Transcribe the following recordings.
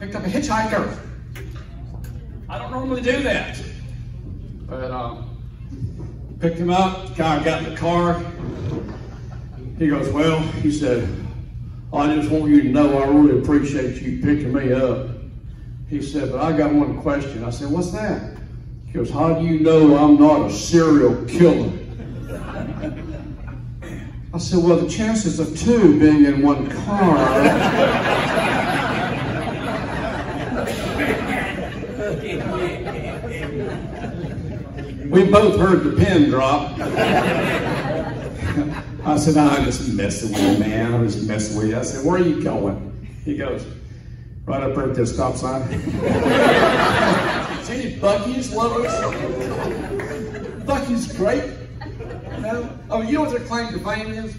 picked up a hitchhiker. I don't normally do that. But picked him up, guy got in the car. He goes, well, he said, I just want you to know I really appreciate you picking me up. He said, but I got one question. I said, what's that? He goes, how do you know I'm not a serial killer? I said, well, the chances of two being in one car. We both heard the pin drop. I said, no, I'm just messing with you, man. I'm just messing with you. I said, where are you going? He goes, right up there at this stop sign. See any Buc-ee's lovers? Buc-ee's great. No? Oh, you know what their claim to fame is?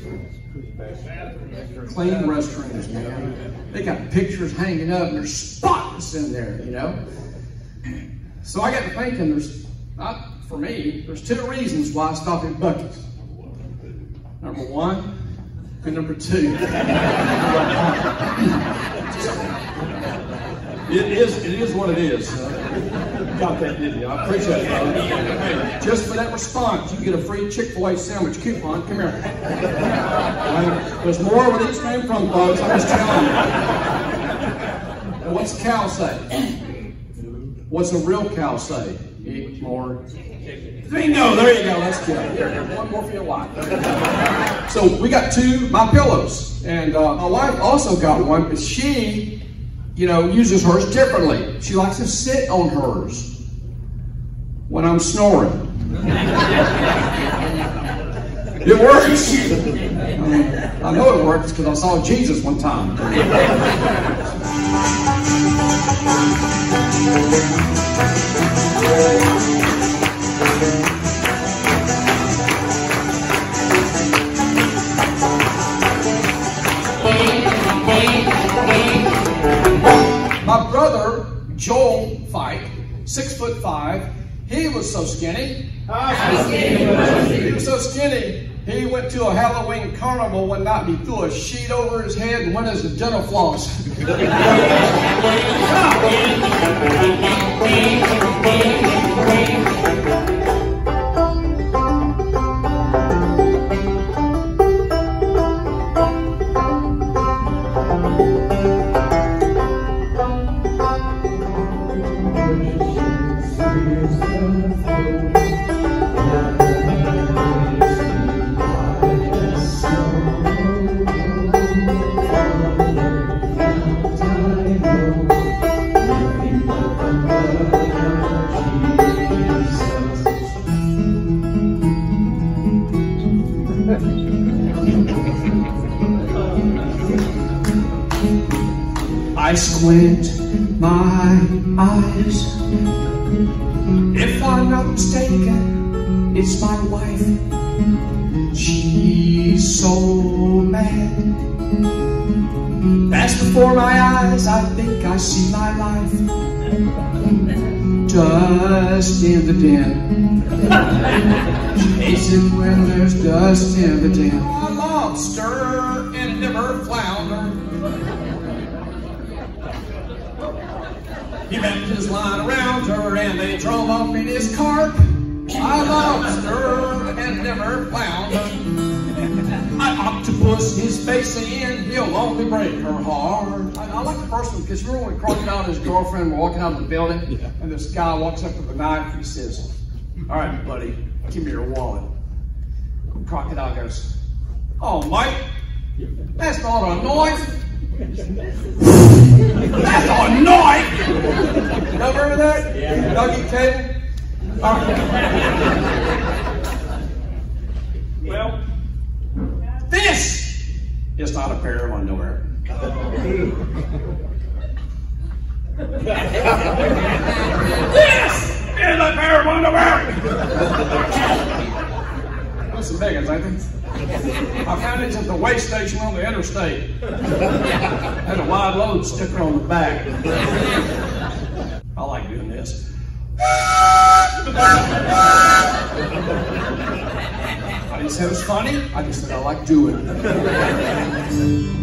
Clean restrooms, man. They got pictures hanging up and there's spotless in there, you know? So I got to thinking, there's, not for me, there's two reasons why I stopped at Buc-ee's. Number one, and number two. It is what it is. Got that, didn't you? I appreciate it, brother. Just for that response, you get a free Chick-fil-A sandwich coupon. Come here. There's more where these came from, folks. I'm just telling you. Now, what's a cow say? What's a real cow say? Eat more. No, there you go. That's good. Here, one more for your wife. So we got two My Pillows, and my wife also got one, but she, you know, uses hers differently. She likes to sit on hers when I'm snoring. It works. I know it works because I saw Jesus one time. My brother, Joel Fike, 6'5", he was so skinny. He was so skinny, he went to a Halloween carnival one night and he threw a sheet over his head and went as a dental floss. I squint my eyes. If I'm not mistaken, it's my wife. She's so mad. As before my eyes, I think I see my life just in the den. Chasing when there's dust in the den. A lobster and never flounder. He wrapped his line around her and they drove off in his cart. I lobster and never found her. My octopus, his face in, he'll only break her heart. I like the first one because remember when Crocodile and his girlfriend were walking out of the building and this guy walks up with a knife and he says, all right, buddy, give me your wallet. Crocodile goes, oh, Mike, that's not a knife. That's a knife! Y'all remember that? Yeah. Doggy cable? Well, this is not a pair of underwear. This is a pair of underwear! That's some big ones, I think. I found it at the weigh station on the interstate. Had a wide load sticker on the back. I like doing this. I didn't say it was funny. I just said I like doing it.